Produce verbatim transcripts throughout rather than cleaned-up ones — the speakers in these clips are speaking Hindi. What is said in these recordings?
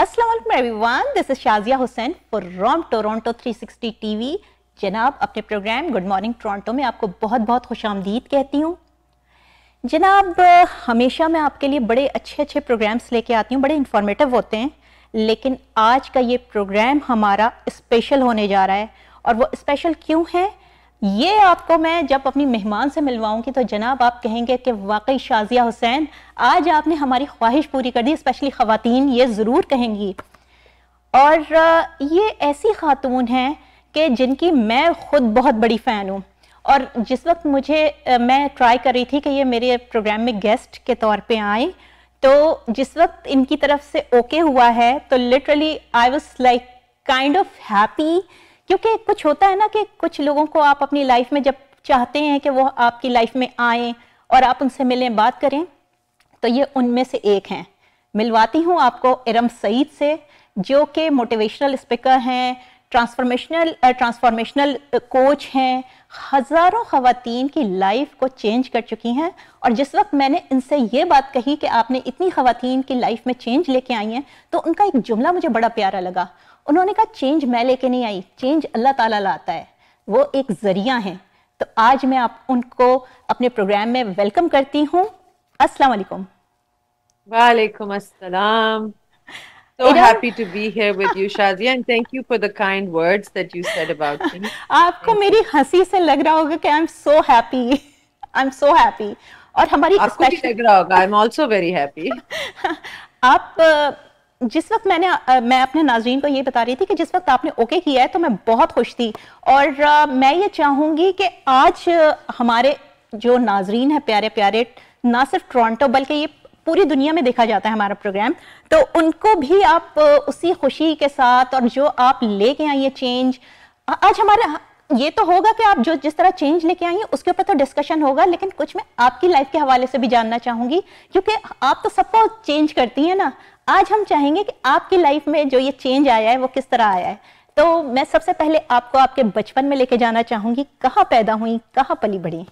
अस्सलाम वालेकुम everyone, this is Shazia Hussain from Toronto three sixty TV. जनाब, अपने प्रोग्राम गुड मॉर्निंग टोरंटो में आपको बहुत बहुत खुशामदीद कहती हूँ। जनाब, हमेशा मैं आपके लिए बड़े अच्छे अच्छे प्रोग्राम्स लेके आती हूँ, बड़े इंफॉर्मेटिव होते हैं, लेकिन आज का ये प्रोग्राम हमारा स्पेशल होने जा रहा है। और वो स्पेशल क्यों है, ये आपको मैं जब अपनी मेहमान से मिलवाऊंगी तो जनाब आप कहेंगे कि वाकई शाजिया हुसैन आज आपने हमारी ख्वाहिश पूरी कर दी। स्पेशली ख़वातीन ये ज़रूर कहेंगी, और ये ऐसी खातून हैं कि जिनकी मैं ख़ुद बहुत बड़ी फ़ैन हूँ। और जिस वक्त मुझे मैं ट्राई कर रही थी कि ये मेरे प्रोग्राम में गेस्ट के तौर पे आए, तो जिस वक्त इनकी तरफ से ओके हुआ है तो literally I was like kind of happy, क्योंकि कुछ होता है ना कि कुछ लोगों को आप अपनी लाइफ में जब चाहते हैं कि वो आपकी लाइफ में आएँ और आप उनसे मिलें, बात करें, तो ये उनमें से एक हैं। मिलवाती हूँ आपको इरम सईद से, जो कि मोटिवेशनल स्पीकर हैं, ट्रांसफॉर्मेशनल ट्रांसफॉर्मेशनल कोच हैं, हज़ारों ख़वातीन की लाइफ को चेंज कर चुकी हैं। और जिस वक्त मैंने इनसे ये बात कही कि आपने इतनी ख़वातीन की लाइफ में चेंज लेके आई हैं, तो उनका एक जुमला मुझे बड़ा प्यारा लगा। उन्होंने कहा चेंज मैं लेके नहीं आई, चेंज अल्लाह ताला लाता है, वो एक ज़रिया है। तो आज मैं आप उनको अपने प्रोग्राम में वेलकम करती हूँ। अस्सलाम वालेकुम। वालेकुम अस्सलाम। So happy to be here with you, Shazia, and thank you for the kind words that you said about me. आपको मेरी हंसी से लग रहा होगा कि I'm so happy, I'm so happy. और हमारी आपको भी लग रहा होगा I'm also very happy. आप जिस वक्त मैंने मैं अपने नाजरीन को ये बता रही थी कि जिस वक्त आपने ओके किया है तो मैं बहुत खुश थी। और मैं ये चाहूँगी कि आज हमारे जो नाजरीन हैं प्यारे प्यारे, ना सिर्फ टोरंटो बल्कि ये पूरी दुनिया में देखा जाता है हमारा प्रोग्राम, तो उनको भी आप उसी खुशी के साथ और जो आप लेके आई है चेंज, आज हमारा ये तो होगा कि आप जो जिस तरह चेंज लेके आई हैं उसके ऊपर तो डिस्कशन होगा, लेकिन कुछ मैं आपकी लाइफ के हवाले से भी जानना चाहूँगी, क्योंकि आप तो सबको चेंज करती हैं ना। आज हम चाहेंगे कि आपकी लाइफ में जो ये चेंज आया है वो किस तरह आया है। तो मैं सबसे पहले आपको आपके बचपन में लेके जाना चाहूँगी। कहाँ पैदा हुई, कहाँ पली बढ़ी?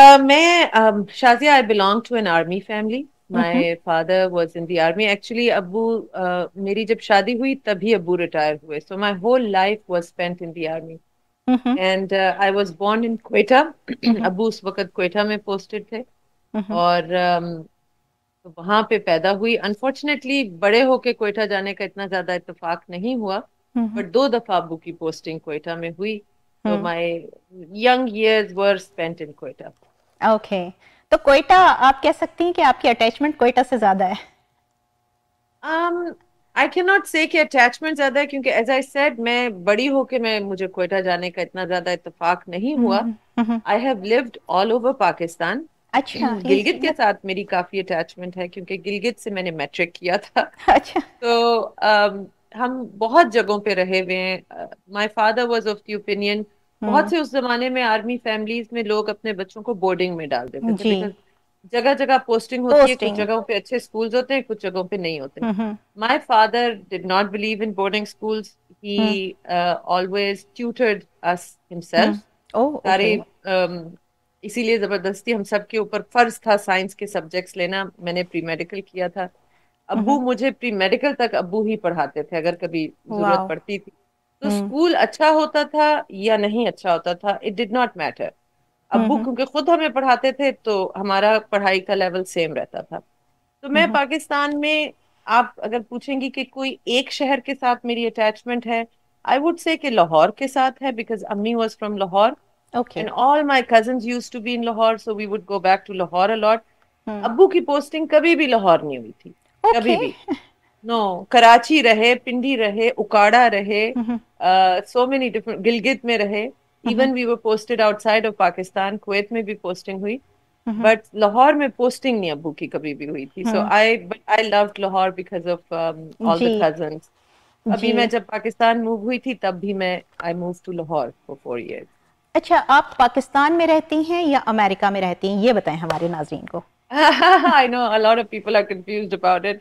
Uh, मैं um, Shazia, I belong to an army family. My father was in the army. Actually अबू, uh, मेरी जब शादी हुई तभी अबू रिटायर हुए, so my whole life was spent in the army. And I was born in Quetta. अबू उस वक्त क्वेटा में पोस्टेड थे और um, तो वहाँ पे पैदा हुई। अनफॉर्चुनेटली बड़े होके क्वेटा जाने का इतना ज्यादा इतफाक नहीं हुआ, बट दो दफा अबू की पोस्टिंग क्वेटा में हुई। So my young years were spent in Quetta. Okay. तो क्वेटा आप कह सकती हैं कि आपकी अटैचमेंट क्वेटा से ज्यादा है? Um, I cannot say कि अटैचमेंट ज्यादा है, क्योंकि as I said मैं बड़ी होके मैं मुझे क्वेटा जाने का इतना ज्यादा इत्तफाक नहीं हुआ। I have lived all over Pakistan. अच्छा, गिलगित के साथ मेरी काफी अटैचमेंट है, क्योंकि गिलगित से मैंने मैट्रिक किया था। अच्छा। तो um, हम बहुत जगहों पे रहे हुए हैं। My father was of the opinion, बहुत से उस जमाने में आर्मी फैमिलीज में लोग अपने बच्चों को बोर्डिंग में डाल देते थे। जगह जगह पोस्टिंग होती है, कुछ जगहों पे अच्छे स्कूल्स होते हैं, कुछ जगहों पे नहीं होते। My father did not believe in boarding schools, he always tutored us himself. सारे इसीलिए जबरदस्ती हम सब के ऊपर फर्ज था साइंस के सब्जेक्ट्स लेना। मैंने प्री मेडिकल किया था। अबू मुझे प्री मेडिकल तक अबू ही पढ़ाते थे, अगर कभी जरूरत पड़ती थी। तो स्कूल अच्छा होता था या नहीं अच्छा होता था, इट डिड नॉट मैटर। अबू क्योंकि खुद हमें पढ़ाते थे तो हमारा पढ़ाई का लेवल सेम रहता था। तो मैं पाकिस्तान में, आप अगर पूछेंगी कि कोई एक शहर के साथ मेरी अटैचमेंट है, आई वुड से कि लाहौर के साथ है, बिकॉज अम्मी was from Lahore and all my cousins used to be in Lahore, so we would go back to Lahore a lot. अबू की पोस्टिंग कभी भी लाहौर नहीं हुई थी। Okay. कभी भी नो no, कराची रहे, पिंडी रहे, उकाड़ा रहे, सो मेनी डिफरेंट, गिलगित में रहे, even we were posted outside of Pakistan, Kuwait में भी पोस्टिंग हुई, बट लाहौर में पोस्टिंग नहीं अबू की कभी भी हुई थी। So I I loved Lahore because of all the cousins. अभी मैं जब पाकिस्तान मूव हुई थी तब भी मैं I move to Lahore for four years. अच्छा, आप पाकिस्तान में रहती हैं या अमेरिका में रहती हैं, ये बताएं हमारे नाज़रीन को। I know a lot of people are confused about it.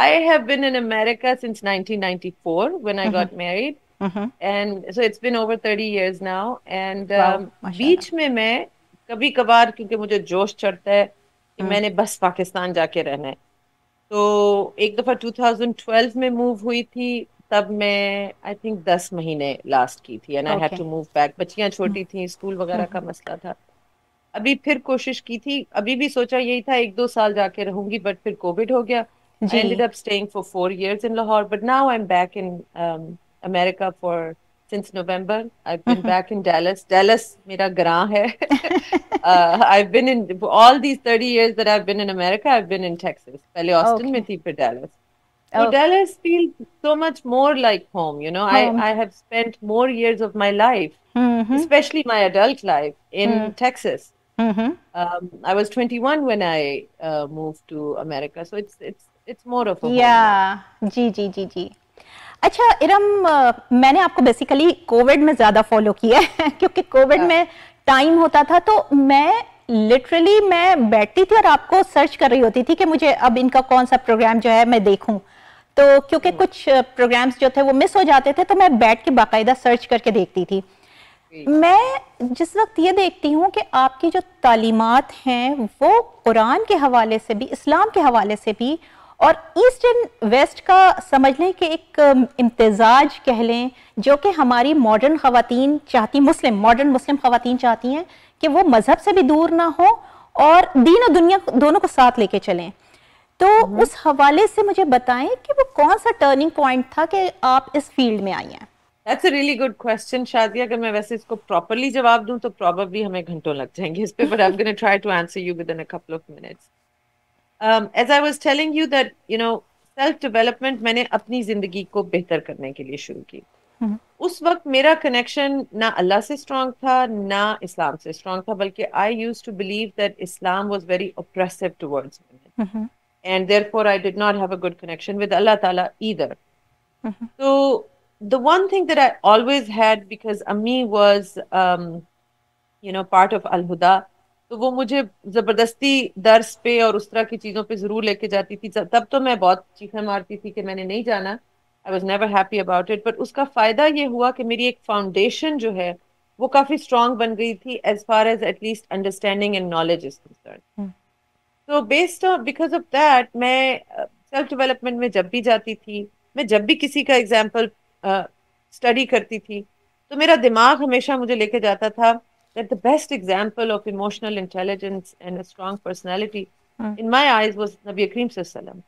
I have been in America since nineteen ninety-four when I mm-hmm. got married, mm-hmm. and so it's been over thirty years now. And wow, um, बीच में मैं कभी कभार, क्योंकि मुझे जोश चढ़ता है कि मैंने बस पाकिस्तान जाके रहना है। तो एक दफ़ा टू थाउजेंड ट्वेल्व में मूव हुई थी, तब मैं आई थिंक दस महीने लास्ट की थी and I had to move back. बच्चियाँ छोटी थी, स्कूल वगैरह का मसला था। अभी फिर कोशिश की थी, अभी भी सोचा यही था एक दो साल जाके रहूंगी, बट फिर कोविड हो गया। I ended up staying for four years in Lahore, but now I'm back in um, America for since November. I've been mm-hmm. back in Dallas. Dallas, मेरा ग्रां है. uh, I've been in all these thirty years that I've been in America. I've been in Texas. पहले Austin में थी, फिर Dallas. So okay. Dallas feels so much more like home. You know, home. I I have spent more years of my life, mm-hmm. especially my adult life, in mm-hmm. Texas. Mm-hmm. Um, I was twenty-one when I uh, moved to America, so it's it's. It's more of a yeah. जी जी जी जी अच्छा इरम, मैंने आपको बेसिकली कोविड में ज़्यादा फॉलो किया है क्योंकि कोविड yeah. में टाइम होता था तो मैं लिटरली मैं बैठती थी और आपको सर्च कर रही होती थी कि मुझे अब इनका कौन सा प्रोग्राम जो है मैं देखूं। तो क्योंकि hmm. कुछ प्रोग्राम्स जो थे वो मिस हो जाते थे तो मैं बैठ के बाकायदा सर्च करके देखती थी। hmm. मैं जिस वक्त ये देखती हूँ कि आपकी जो तालीमात हैं वो कुरान के हवाले से भी, इस्लाम के हवाले से भी, और ईस्ट एंड वेस्ट का समझ लें कि एक इम्तिजाज कह लें जो कि हमारी मॉडर्न ख़वातीन चाहती, मुस्लिम मॉडर्न मुस्लिम ख़वातीन चाहती हैं कि वो मज़हब से भी दूर ना हो और दीन और दुनिया दोनों को साथ लेके चलें। तो उस हवाले से मुझे बताएं कि वो कौन सा टर्निंग पॉइंट था कि आप इस फील्ड में आई हैं। That's a really good question, Shazia. अगर मैं वैसे इसको प्रॉपरली जवाब दूँ तो प्रॉबेबली हमें घंटों लग जाएंगे इस पे, but I'm going to try to answer you within a couple of minutes. Um, as I was telling you that, you know, self-development मैंने अपनी ज़िंदगी को बेहतर करने के लिए शुरू की। mm-hmm. उस वक्त मेरा कनेक्शन ना अल्लाह से स्ट्रांग था ना इस्लाम से स्ट्रांग था, बल्कि I used to believe that Islam was very oppressive towards women and therefore I did not have a good connection with Allah ताला ईदर। तो the one thing that I always had, because अम्मी was you know part of Alhuda, तो वो मुझे ज़बरदस्ती दर्स पे और उस तरह की चीज़ों पे ज़रूर लेके जाती थी। तब तो मैं बहुत चीखें मारती थी कि मैंने नहीं जाना, I was never happy about it, but उसका फ़ायदा ये हुआ कि मेरी एक फाउंडेशन जो है वो काफ़ी स्ट्रांग बन गई थी as far as at least understanding and knowledge is concern. तो based on because of that मैं सेल्फ uh, डेवलपमेंट में जब भी जाती थी, मैं जब भी किसी का एग्जाम्पल स्टडी uh, करती थी तो मेरा दिमाग हमेशा मुझे लेके जाता था that the best example of emotional intelligence and a strong personality mm. in my eyes was Nabiy Akram sallam.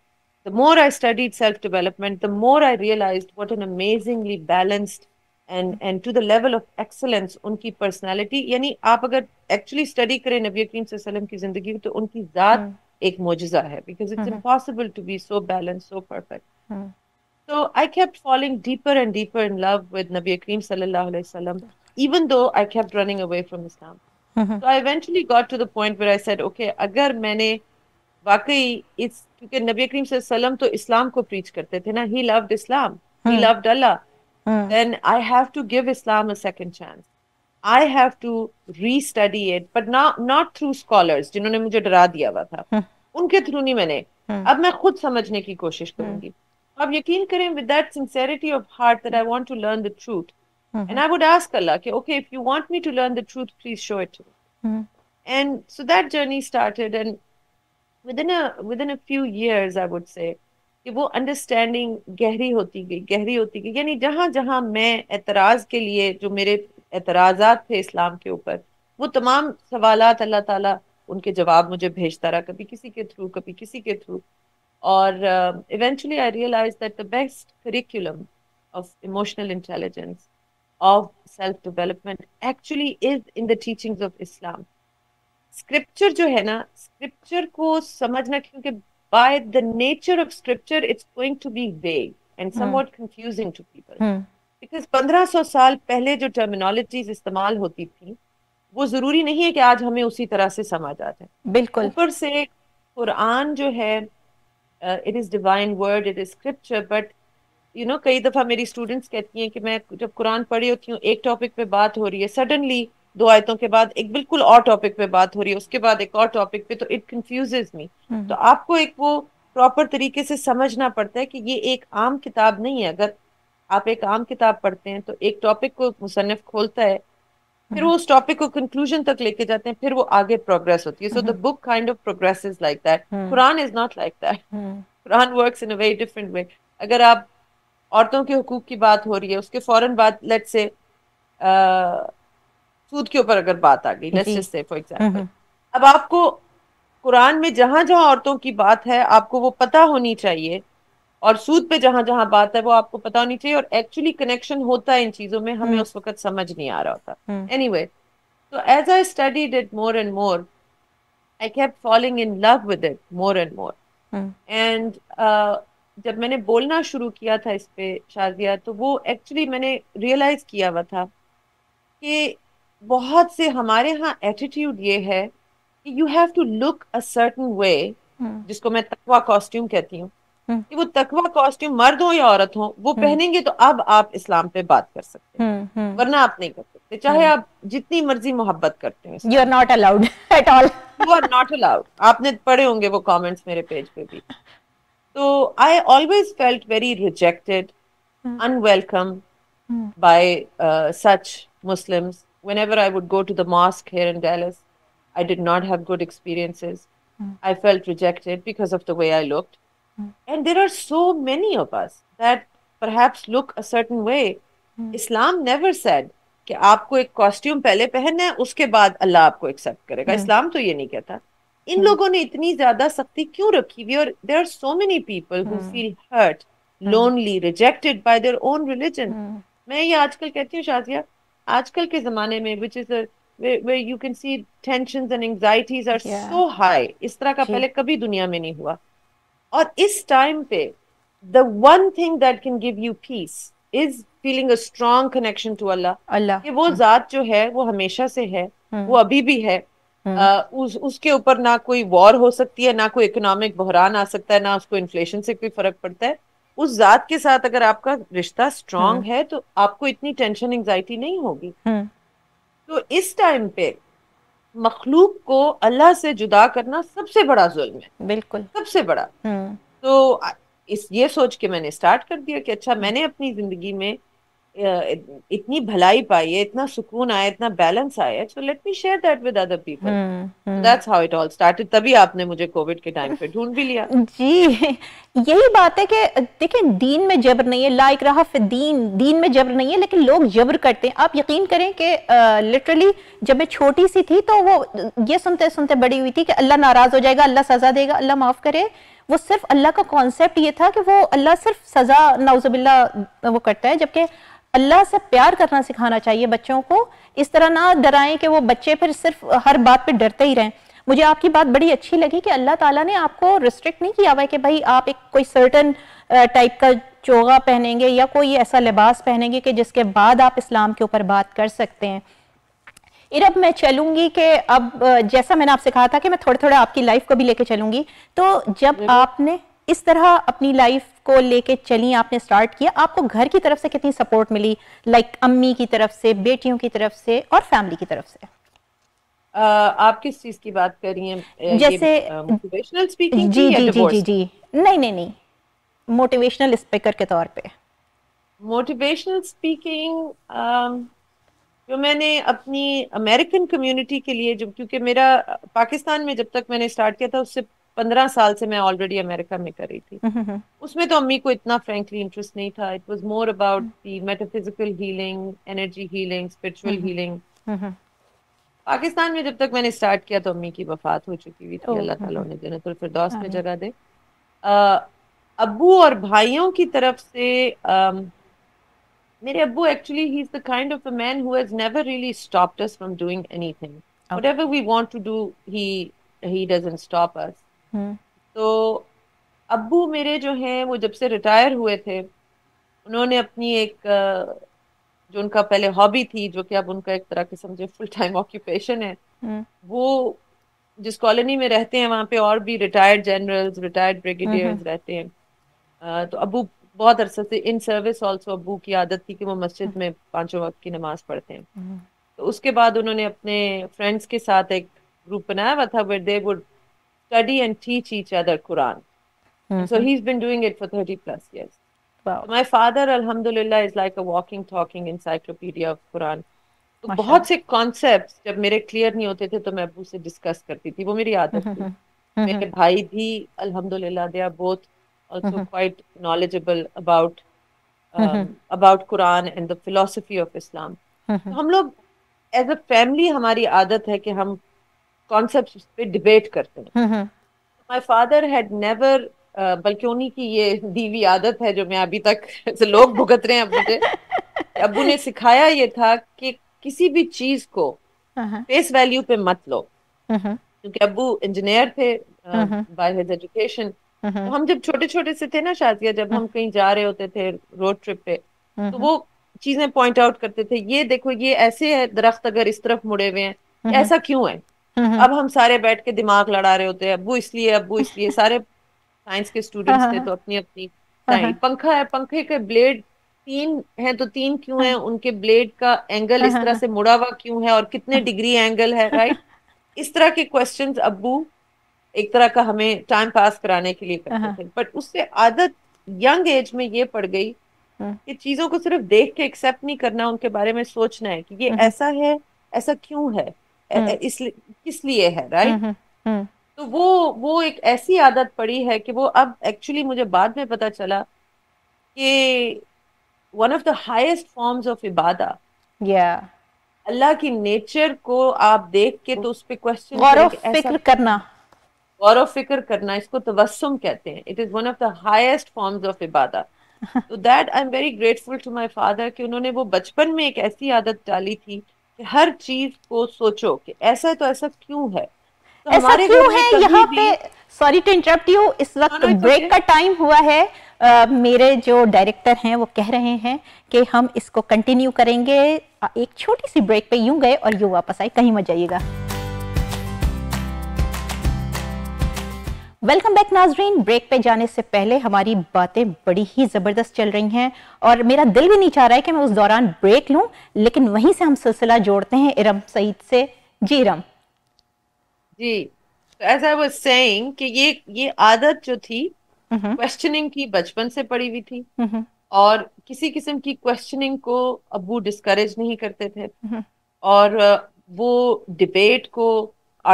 The more I studied self development, the more I realized what an amazingly balanced and and to the level of excellence unki personality, yani aap agar actually study kare Nabiy Akram sallam ki zindagi to unki zaat mm. ek mujiza hai, because it's mm -hmm. impossible to be so balanced, so perfect. mm. So I kept falling deeper and deeper in love with Nabiy Akram sallallahu alaihi wasallam, even though I kept running away from Islam. Mm-hmm. So I eventually got to the point where I said, okay, अगर मैंने वाकई इस, क्योंकि नबी करीम सल्लल्लाहु अलैहि वसल्लम तो इस्लाम को प्रीच करते थे ना, he loved Islam, mm-hmm. he loved Allah, mm-hmm. then I have to give Islam a second chance. I have to re-study it, but not not through scholars जिन्होंने मुझे डरा दिया हुआ था, mm-hmm. उनके थ्रू नहीं मैंने, mm-hmm. अब मैं खुद समझने की कोशिश करूंगी। mm-hmm. अब यकीन करें with that sincerity of heart that I want to learn the truth. Mm-hmm. And I would ask Allah, okay, okay, if you want me to learn the truth, please show it to me. Mm-hmm. And so that journey started, and within a within a few years, I would say, कि वो understanding गहरी होती गई, गहरी होती गई। यानी जहाँ जहाँ मैं एतराज़ के लिए, जो मेरे एतराज़ात थे इस्लाम के ऊपर, वो तमाम सवालात अल्लाह ताला उनके जवाब मुझे भेजता रहा, कभी किसी के थ्रू, कभी किसी के थ्रू, और eventually I realized that the best curriculum of emotional intelligence, of self development actually is in the teachings of Islam. Scripture जो है ना, scripture को समझना, क्योंकि by the nature of scripture it's going to be vague and somewhat hmm. confusing to people hmm. because पंद्रह सौ साल पहले जो terminologies इस्तेमाल होती थी वो जरूरी नहीं है कि आज हमें उसी तरह से समझ आ जाए। बिल्कुल। ऊपर से कुरान जो है uh, it is divine word, it is scripture, but you know कई दफ़ा मेरी स्टूडेंट्स कहती हैं कि मैं जब कुरान पढ़ी होती हूँ एक टॉपिक पे बात हो रही है, सडनली दो आयतों के बाद एक बिल्कुल और टॉपिक पे बात हो रही है, उसके बाद एक और टॉपिक पे, तो इट कंफ्यूजेस मी। तो आपको एक वो प्रॉपर तरीके से समझना पड़ता है कि ये एक आम किताब नहीं है। अगर आप एक आम किताब पढ़ते हैं तो एक टॉपिक को मुसन्निफ खोलता है फिर वो उस टॉपिक को कंक्लूजन तक लेके जाते हैं, फिर वो आगे प्रोग्रेस होती है. So the book kind of progresses like that. Quran is not like that. Quran works in a very different way. अगर आप औरतों के हुकूक की बात हो रही है, उसके फौरन बाद लेट्स से सूद के ऊपर अगर बात आ गई, let's just say for example, अब आपको कुरान में जहां जहां औरतों की बात है आपको वो पता होनी चाहिए, और सूद पे जहां जहां बात है वो आपको पता होनी चाहिए, और एक्चुअली कनेक्शन होता है इन चीजों में, हमें उस वक्त समझ नहीं आ रहा होता. एनीवे, तो as I studied it more and more, I kept falling in love with it more and more. And जब मैंने बोलना शुरू किया था इस पे शाजिया, तो वो एक्चुअली मैंने रियलाइज किया हुआ था कि बहुत से हमारे यहाँ एटीट्यूड ये है कि you have to look a certain way, जिसको मैं तकवा कॉस्ट्यूम कहती हूँ, कि वो तकवा कॉस्ट्यूम मर्द हो या औरत हो वो पहनेंगे तो अब आप इस्लाम पे बात कर सकते हैं, वरना आप नहीं कर सकते, चाहे आप जितनी मर्जी मोहब्बत करते हो. You are not allowed at all, you are not allowed. आपने पढ़े होंगे वो कमेंट्स मेरे पेज पे भी. तो I always felt very rejected, unwelcome by such Muslims. Whenever I would go to the mosque here in Dallas, I did not have good experiences. Mm. I felt rejected because of the way I looked. Mm. And there are so many of us that perhaps look a certain way. Mm. Islam never said कि आपको एक costume पहले पहनना है उसके बाद अल्लाह आपको accept करेगा. Mm. Islam तो ये नहीं कहता. इन mm. लोगों ने इतनी ज्यादा सख्ती क्यों रखी हुई? और there are so many people who mm. feel hurt, mm. lonely, rejected by their own religion. Mm. मैं ये आजकल कहती हूँ शाजिया, आजकल के जमाने में which is a, where you can see tensions and anxieties are yeah. so high, इस तरह का पहले कभी दुनिया में नहीं हुआ. और इस टाइम पे the one thing that can give you peace is feeling a strong connection to Allah. Allah कि वो जात जो है वो हमेशा से है, वो अभी भी है. आ, उस, उसके ऊपर ना कोई वॉर हो सकती है, ना कोई इकोनॉमिक बहरान आ सकता है, ना उसको इन्फ्लेशन से कोई फर्क पड़ता है. उस जात के साथ अगर आपका रिश्ता स्ट्रांग है तो आपको इतनी टेंशन एंजाइटी नहीं होगी. तो इस टाइम पे मखलूक को अल्लाह से जुदा करना सबसे बड़ा जुल्म है, बिल्कुल सबसे बड़ा. तो इस ये सोच के मैंने स्टार्ट कर दिया कि अच्छा, मैंने अपनी जिंदगी में इतनी भलाई पाई है, इतना सुकून आया, इतना बैलेंस आया, so let me share that with other people. That's how it all started. तभी आपने मुझे कोविड के टाइम पे ढूंढ भी लिया. जी, यही बात है कि देखिए, दीन में जबर नहीं है, लाइक रहा दीन दीन में जबर नहीं है, लेकिन लोग जबर करते हैं. आप यकीन करें कि लिटरली जब मैं छोटी सी थी तो वो ये सुनते सुनते बड़ी हुई थी कि अल्लाह नाराज हो जाएगा, अल्लाह सजा देगा, अल्लाह माफ करे. वो सिर्फ अल्लाह का कॉन्सेप्ट ये था कि वो अल्लाह सिर्फ सजा नाउजुबिल्ला वो करता है, जबकि अल्लाह से प्यार करना सिखाना चाहिए बच्चों को. इस तरह ना डराएं कि वो बच्चे फिर सिर्फ हर बात पे डरते ही रहें. मुझे आपकी बात बड़ी अच्छी लगी कि अल्लाह ताला ने आपको रिस्ट्रिक्ट नहीं किया हुआ है कि भाई आप एक कोई सर्टन टाइप का चोगा पहनेंगे या कोई ऐसा लिबास पहनेंगे कि जिसके बाद आप इस्लाम के ऊपर बात कर सकते हैं. इरब, मैं चलूंगी कि अब जैसा मैंने आपसे कहा था कि मैं थोड़ा थोड़ा आपकी लाइफ को भी लेके चलूंगी, तो जब आपने इस तरह अपनी लाइफ को लेके चली, आपने स्टार्ट किया, आपको घर की तरफ से कितनी सपोर्ट मिली, लाइक like, अम्मी की तरफ से, बेटियों की तरफ से और फैमिली की तरफ से? uh, आप किस चीज की बात कर रही हैं? जैसे मोटिवेशनल स्पीकिंग? जी जी जी जी जी नहीं नहीं नहीं मोटिवेशनल स्पीकर के तौर पे. मोटिवेशनल स्पीकिंग जो मैंने अपनी अमेरिकन कम्युनिटी के लिए, जो क्योंकि मेरा पाकिस्तान में जब तक मैंने स्टार्ट किया था उससे पंद्रह साल से मैं ऑलरेडी अमेरिका में कर रही थी, उसमें तो अम्मी को इतना फ्रेंकली इंटरेस्ट नहीं था. It was more about the metaphysical healing, energy healing, spiritual healing. Pakistan में जब तक मैंने स्टार्ट किया तो अम्मी की वफात हो चुकी हुई थी, अल्लाह ताला उन्हें जन्नतुल फिरदौस में जगह दे. अब्बू और भाइयों की तरफ से, मेरे अब्बू actually he is the kind of a man who has never really stopped us from doing anything. Whatever we want to do, he he doesn't stop us. Hmm. तो अब्बू मेरे जो हैं वो जब से रिटायर हुए थे, उन्होंने अपनी एक जो उनका पहले हॉबी थी, जो कि अब उनका एक तरह के समझे फुल टाइम ऑक्यूपेशन है, hmm. वो जिस कॉलोनी में रहते हैं वहाँ पे और भी retired generals, retired brigadiers hmm. रहते हैं. तो अब्बू बहुत अरसे से इन सर्विस ऑल्सो, अब्बू की आदत थी कि वो मस्जिद hmm. में पाँचों वक्त की नमाज पढ़ते हैं. hmm. तो उसके बाद उन्होंने अपने फ्रेंड्स के साथ एक ग्रुप बनाया हुआ था where they would study and teach each other Quran. Mm-hmm. So he's been doing it for thirty plus years. Wow. So my father, alhamdulillah, is like a walking, talking encyclopedia of Quran. तो बहुत से कॉन्सेप्ट्स जब मेरे क्लियर नहीं होते थे तो मैं अबू से डिस्कस करती थी, वो मेरी आदत थी। मेरे भाई भी अल्हम्दुलिल्लाह they are both also quite knowledgeable about about Quran and the philosophy of इस्लाम। हम लोग एज अ फैमिली हमारी आदत है कि हम कॉन्सेप्ट्स पे डिबेट करते हैं। माय फादर हैड नेवर, बल्कि उन्हीं की ये दीवी आदत है जो मैं अभी तक लोग भुगत रहे हैं। अब मुझे अबू ने सिखाया ये था कि किसी भी चीज को फेस वैल्यू पे मत लो, क्योंकि अबू इंजीनियर थे बाय हिज एजुकेशन। तो हम जब छोटे छोटे से थे ना शादिया, जब हम कहीं जा रहे होते थे रोड ट्रिप पे, तो वो चीजें पॉइंट आउट करते थे, ये देखो ये ऐसे है दरख्त, अगर इस तरफ मुड़े हुए हैं ऐसा क्यों है। अब हम सारे बैठ के दिमाग लड़ा रहे होते हैं, अबू इसलिए अबू इसलिए, सारे साइंस के स्टूडेंट्स थे तो अपनी अपनी। पंखा है, पंखे के ब्लेड तीन हैं तो तीन क्यों है, उनके ब्लेड का एंगल इस तरह से मुड़ा हुआ क्यों है और कितने डिग्री एंगल है, राइट। इस तरह के क्वेश्चंस अब्बू एक तरह का हमें टाइम पास कराने के लिए करते थे। बट उससे आदत यंग एज में ये पड़ गई कि चीजों को सिर्फ देख के एक्सेप्ट नहीं करना, उनके बारे में सोचना है कि ये ऐसा है, ऐसा क्यों है, इसलिए किस लिए है, राइट। तो वो वो एक ऐसी आदत पड़ी है कि वो अब एक्चुअली मुझे बाद में पता चला कि one of the highest forms of इबादा, या अल्लाह की नेचर को आप देख के तो उस पे क्वेश्चन गौर व फिक्र करना, गौर व फिक्र करना, इसको तबस्सुम कहते हैं। It is one of the highest forms of इबादा। तो that I am very grateful to my father कि उन्होंने वो बचपन में एक ऐसी आदत डाली थी कि हर चीज को सोचो कि ऐसा है तो ऐसा क्यों है। तो ऐसा क्यों है यहाँ पे, सॉरी टू इंटरप्ट यू, इस वक्त ब्रेक का टाइम हुआ है। आ, मेरे जो डायरेक्टर हैं वो कह रहे हैं कि हम इसको कंटिन्यू करेंगे। एक छोटी सी ब्रेक पे यूं गए और यूं वापस आए, कहीं मत जाइएगा। वेलकम बैक नाजरीन। ब्रेक पे जाने से पहले हमारी बातें बड़ी ही ज़बरदस्त चल रही हैं और मेरा दिल भी नहीं चाह रहा है कि मैं उस दौरान ब्रेक लूं, लेकिन वहीं से हम सिलसिला जोड़ते हैं इरम सईद से। जी Iram ji, as I was saying कि ये ये आदत जो थी क्वेश्चनिंग की बचपन से पड़ी हुई थी, और किसी किस्म की क्वेश्चनिंग को अबू डिस्करेज नहीं करते थे, और वो डिबेट को,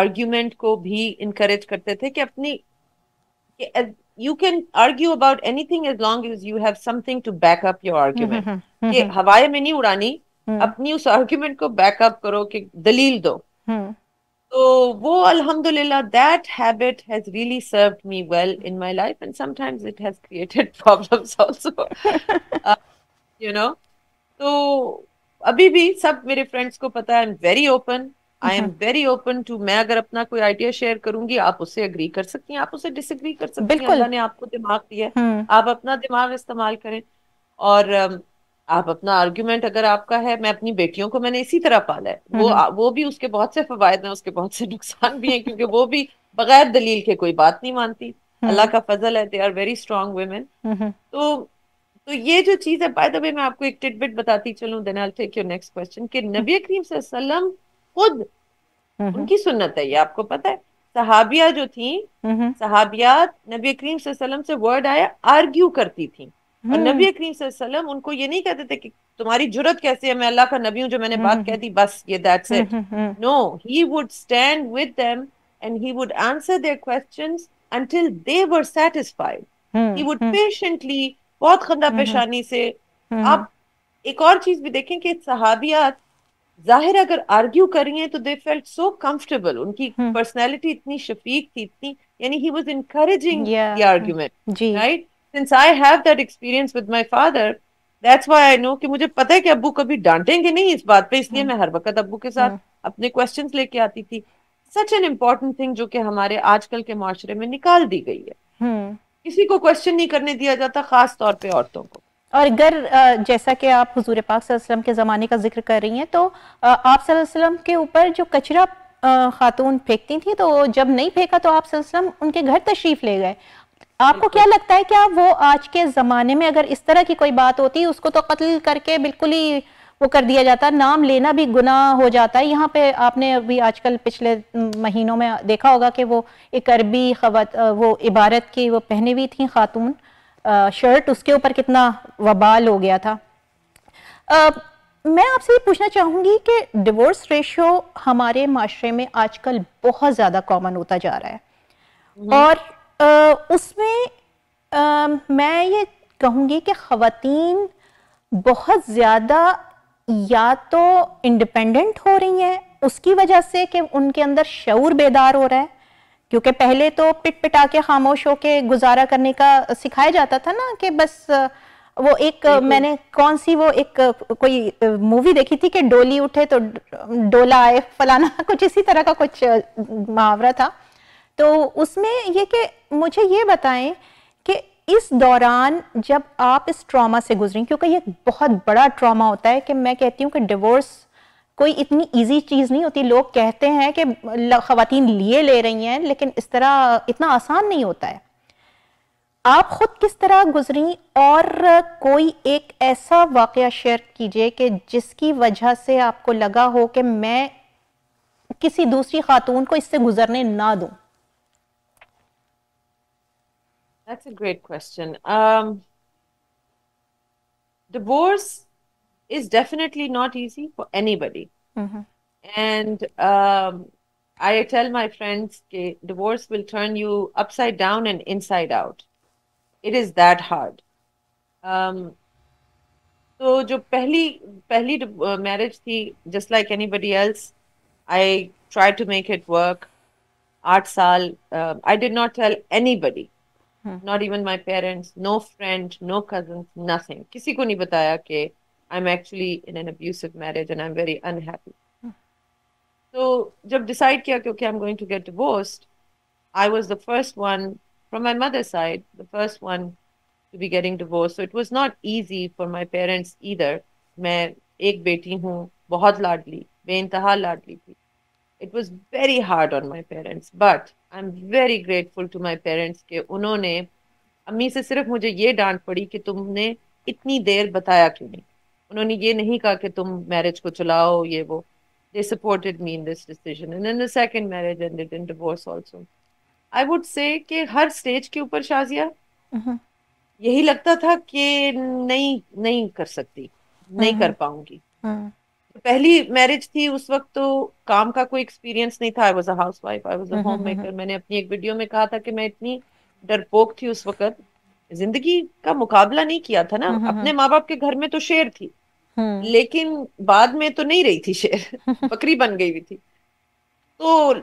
आर्ग्यूमेंट को भी इनकरेज करते थे कि अपनी, you can argue about anything as long as you have something to back up your argument. ये हवाए में नहीं उड़ानी, अपनी उस आर्ग्यूमेंट को बैकअप करो, कि दलील दो। तो वो अल्हम्दुलिल्लाह that habit has really served me well in my life, and sometimes it has created problems also, you know. तो अभी भी सब मेरे फ्रेंड्स को पता है, I am very open, I am very open to, मैं अगर अपना कोई आइडिया शेयर करूंगी, आप उससे अग्री कर सकती हैं, आप उससे डिसएग्री कर सकती हैं, अल्लाह ने आपको दिमाग दिया है, आप अपना दिमाग इस्तेमाल करें, और um, आप अपना आर्ग्यूमेंट अगर आपका है। मैं अपनी बेटियों को मैंने इसी तरह पाला है, वो वो भी, उसके बहुत से फवायद हैं, उसके बहुत से नुकसान भी हैं, क्योंकि वो भी बगैर दलील के कोई बात नहीं मानती। अल्लाह का फजल है, they are very strong women. तो तो ये जो चीज है, बाय द वे मैं आपको एक टिटबिट बताती चलूं, then I will take your next question, कि नबी करीम सल्लल्लाहु अलैहि वसल्लम खुद, उनकी सुन्नत है ये, आपको पता है, सहाबिया जो थी, सहाबियात नबी करीम सल्लल्लाहु अलैहि वसल्लम से वर्ड आया आर्ग्यू करती थी, और नबी करीम सल्लम उनको ये नहीं कहते थे कि तुम्हारी जुरत कैसे है, मैं अल्लाह का नबी हूं, जो मैंने बात कह दी बस ये, that's it. No, he would stand with them and he would answer their questions until they were satisfied. He would patiently, बहुत खंदा पेशानी से। आप एक और चीज भी देखें कि सहाबियात जाहिर अगर आर्ग्यू करी है तो दे फेल्ट सो कंफर्टेबल, उनकी पर्सनैलिटी इतनी शफीक थी, इतनी, यानी he was encouraging the argument, right. Since I have that experience with my father, that's why I know कि मुझे पता है कि अब्बू कभी डांटेंगे नहीं इस बात पे, इसलिए मैं हर वक्त अब्बू के साथ अपने क्वेश्चंस लेके आती थी। Such an important thing जो कि हमारे आजकल के माशरे में निकाल दी गई है, किसी को क्वेश्चन नहीं करने दिया जाता, खास तौर पे औरतों को। और अगर जैसा कि आप हुजूर पाक सल्लल्लाहु अलैहि वसल्लम के ज़माने का जिक्र कर रही हैं, तो आप सल्लल्लाहु अलैहि वसल्लम के ऊपर जो कचरा खातून फेंकती थी, तो जब नहीं फेंका तो आप सल्लल्लाहु अलैहि वसल्लम उनके घर तशरीफ ले गए। आपको क्या लगता है क्या वो आज के जमाने में अगर इस तरह की कोई बात होती, उसको तो कत्ल करके बिल्कुल ही वो कर दिया जाता, नाम लेना भी गुनाह हो जाता है। यहाँ पे आपने अभी आजकल पिछले महीनों में देखा होगा कि वो एक अरबी खवत, वो इबारत की वो पहनी हुई थी खातून शर्ट, उसके ऊपर कितना वबाल हो गया था। आ, मैं आपसे ये पूछना चाहूँगी कि डिवोर्स रेशो हमारे माशरे में आजकल बहुत ज़्यादा कॉमन होता जा रहा है और आ, उसमें आ, मैं ये कहूँगी कि ख़वातीन बहुत ज़्यादा या तो इंडिपेंडेंट हो रही हैं उसकी वजह से कि उनके अंदर शऊर बेदार हो रहा है, क्योंकि पहले तो पिट पिटा के खामोश हो के गुजारा करने का सिखाया जाता था ना, कि बस वो एक मैंने कौन सी वो एक कोई मूवी देखी थी कि डोली उठे तो डोला आए फलाना, कुछ इसी तरह का कुछ मुहावरा था। तो उसमें ये कि मुझे ये बताएं कि इस दौरान जब आप इस ट्रॉमा से गुजरें, क्योंकि ये बहुत बड़ा ट्रॉमा होता है कि मैं कहती हूँ कि डिवोर्स कोई इतनी इजी चीज़ नहीं होती। लोग कहते हैं कि ख़वातीन लिए ले रही हैं, लेकिन इस तरह इतना आसान नहीं होता है। आप ख़ुद किस तरह गुजरी और कोई एक ऐसा वाक़या शेयर कीजिए कि जिसकी वजह से आपको लगा हो कि मैं किसी दूसरी खातून को इससे गुजरने ना दूं। That's a great question. Um, divorce is definitely not easy for anybody. Mm-hmm. And um, I tell my friends that divorce will turn you upside down and inside out. It is that hard. Um, so, जो पहली पहली marriage थी, just like anybody else, I tried to make it work. आठ साल, uh, I did not tell anybody. Hmm. Not even my parents, no friend, no cousins, nothing. किसी को नहीं बताया कि I'm actually in an abusive marriage and I'm very unhappy. Hmm. So, जब decide किया कि okay, I'm going to get divorced, I was the first one from my mother's side, the first one to be getting divorced. So it was not easy for my parents either. मैं एक बेटी हूँ, बहुत लाडली, बेइंतहा लाडली थी. It was very hard on my parents, but I'm very grateful to my parents के उन्होंने अम्मी से सिर्फ मुझे ये डांट पड़ी कि तुमने इतनी देर बताया क्यों नहीं। उन्होंने ये नहीं कहा कि तुम मैरिज को चलाओ ये वो। They supported me in this decision and then the second marriage ended in divorce also. I would say कि हर स्टेज के ऊपर शाजिया uh-huh. यही लगता था कि नहीं नहीं कर सकती, नहीं uh-huh. कर पाऊंगी। uh-huh. पहली मैरिज थी, उस वक्त तो काम का कोई एक्सपीरियंस नहीं था। I was a housewife, I was a homemaker. मैंने अपनी एक वीडियो में कहा था कि मैं इतनी डरपोक थी उस वक्त, जिंदगी का मुकाबला नहीं किया था ना। अपने माँ बाप के घर में तो शेर थी, लेकिन बाद में तो नहीं रही थी शेर, बकरी बन गई हुई थी। तो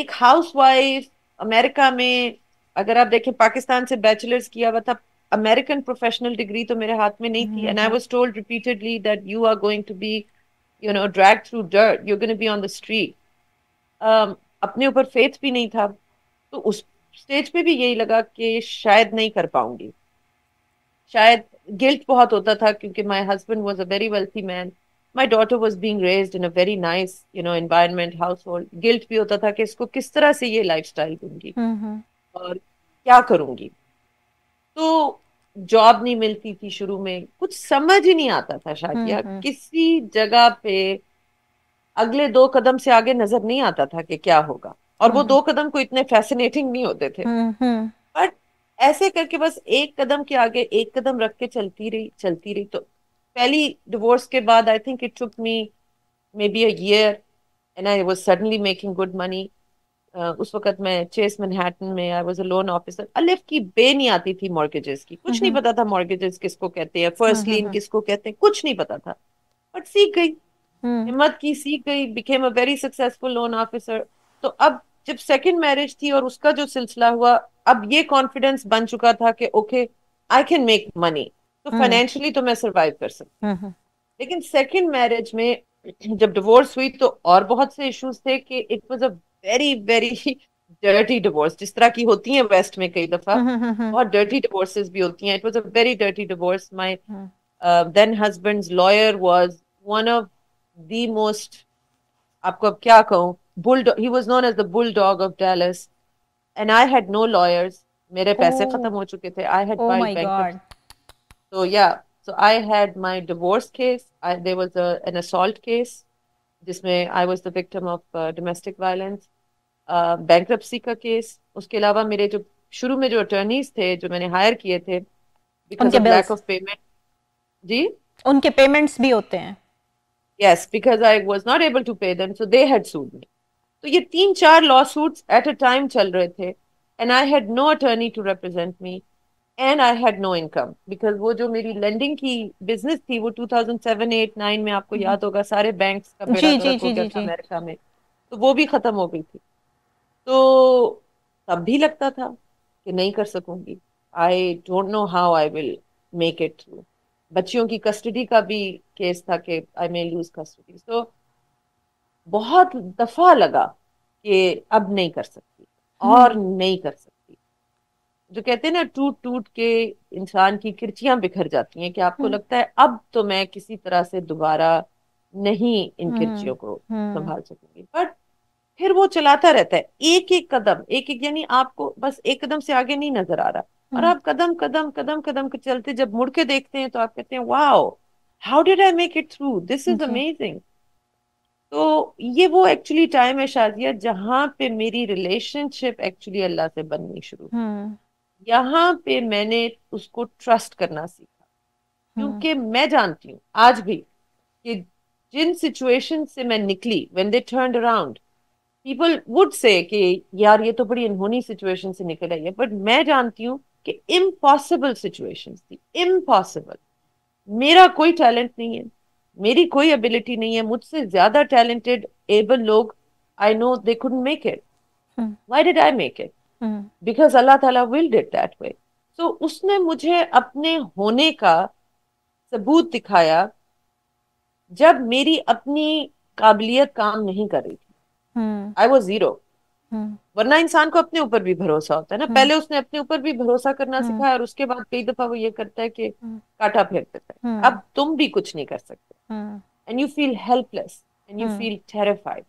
एक हाउसवाइफ अमेरिका में, अगर आप देखें पाकिस्तान से बैचलर्स किया हुआ था, अमेरिकन प्रोफेशनल डिग्री तो मेरे हाथ में नहीं थी। And I was told repeatedly that you are going to be you know, dragged through dirt, you're going to be on the street. Um, अपने ऊपर फेथ भी नहीं था, तो उस स्टेज पे भी यही लगा कि शायद नहीं कर पाऊंगी। शायद गिल्ट बहुत होता था क्योंकि my husband was a very wealthy man, my daughter was being raised in a very nice, you know, environment, household. Guilt भी होता था कि इसको किस तरह से ये लाइफस्टाइल दूंगी mm-hmm. और क्या करूंगी। तो जॉब नहीं मिलती थी शुरू में, कुछ समझ ही नहीं आता था शादिया। किसी जगह पे अगले दो कदम से आगे नजर नहीं आता था कि क्या होगा, और वो दो कदम को इतने फैसिनेटिंग नहीं होते थे, बट ऐसे करके बस एक कदम के आगे एक कदम रख के चलती रही चलती रही। तो पहली डिवोर्स के बाद I think it took me maybe a year and I was suddenly making good money. Uh, उस वक्त मैं चेस मैनहट्टन में, I was a loan officer. अलिफ की बे नहीं आती थी मॉर्गेजेस की, कुछ नहीं पता था मॉर्गेजेस किसको कहते हैं, फर्स्ट लीन किसको कहते हैं, कुछ नहीं पता था, बट सीख गई, हिम्मत की, सीख गई, became a very successful loan officer. तो अब जब सेकंड मैरिज थी और उसका जो सिलसिला हुआ, अब ये कॉन्फिडेंस बन चुका था कि okay I can make money, तो फाइनेंशियली तो मैं सर्वाइव कर सकती हूँ। लेकिन सेकेंड मैरिज में जब डिवोर्स हुई तो और बहुत से इश्यूज थे कि it was a very very dirty divorce, जिस तरह की होती है वेस्ट में कई दफा, और डर्टी डिवोर्सेस भी होती हैं। It was a very dirty divorce. My then husband's lawyer was one of the most, आपको अब क्या कहूँ, bulldog, he was known as the bulldog of Dallas. And I had no lawyers, मेरे पैसे oh. खत्म हो चुके थे। I had filed bankruptcy, so yeah so I had my divorce case, there was an assault case जिसमें I was the victim of domestic violence, bankruptcy का केस। उसके अलावा मेरे जो शुरू में जो अटर्नीज थे जो मैंने हायर किए थे, because of lack of payment, जी उनके पेमेंट्स भी होते हैं, Yes, because I was not able to pay them, so they had sued me. So ये तीन चार lawsuits at a time चल रहे थे, and I had no attorney to represent me, and I had no income because वो जो मेरी lending की business थी वो two thousand seven, eight, nine में आपको याद होगा सारे banks का बेड़ा गर्क हो गया था अमेरिका में, तो वो भी खत्म हो गई थी। तो तब भी लगता था कि नहीं कर सकूंगी। I don't know how I will make it through. बच्चियों की कस्टडी का भी केस था कि आई मे लूज कस्टडी। सो बहुत दफा लगा कि अब नहीं कर सकती और नहीं कर सकती। जो कहते हैं ना टूट टूट के इंसान की किरचियां बिखर जाती हैं कि आपको लगता है अब तो मैं किसी तरह से दोबारा नहीं इन किरचियों को संभाल सकूंगी, बट फिर वो चलाता रहता है एक एक कदम एक एक, यानी आपको बस एक कदम से आगे नहीं नजर आ रहा और आप कदम कदम कदम कदम के चलते जब मुड़ के देखते हैं तो आप कहते हैं wow how did I make it through, this is amazing. तो ये वो एक्चुअली टाइम है शादिया जहाँ पे मेरी रिलेशनशिप एक्चुअली अल्लाह से बननी शुरू हुई। यहाँ पे मैंने उसको ट्रस्ट करना सीखा क्योंकि मैं जानती हूँ आज भी कि जिन सिचुएशन से मैं निकली when they turned around people would say कि यार ये तो बड़ी अनहोनी सिचुएशन से निकल आई है, बट मैं जानती हूँ कि इम्पॉसिबल सिचुएशंस थी, इम्पॉसिबल। मेरा कोई टैलेंट नहीं है, मेरी कोई एबिलिटी नहीं है, मुझसे ज्यादा टैलेंटेड एबल लोग I know they couldn't make it. Why did I make it? Because अल्लाह ताला willed it that way. So उसने मुझे अपने होने का सबूत दिखाया जब मेरी अपनी काबिलियत काम नहीं कर रही थी। I was zero. वरना इंसान को अपने ऊपर भी भरोसा होता है ना, पहले उसने अपने ऊपर भी भरोसा करना सीखा और उसके बाद कई दफा वो ये करता है कि काटा फेंक देता है, अब तुम भी कुछ नहीं कर सकते, and you feel helpless and you feel terrified,